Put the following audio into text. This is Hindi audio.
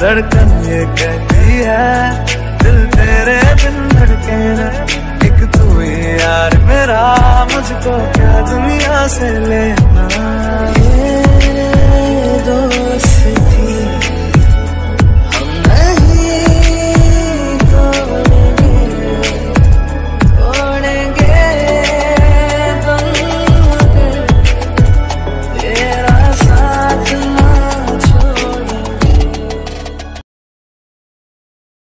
धड़कन ये कहती है दिल तेरे बिन धड़के ना, एक तू ही यार मेरा, मुझको क्या दुनिया से लेना।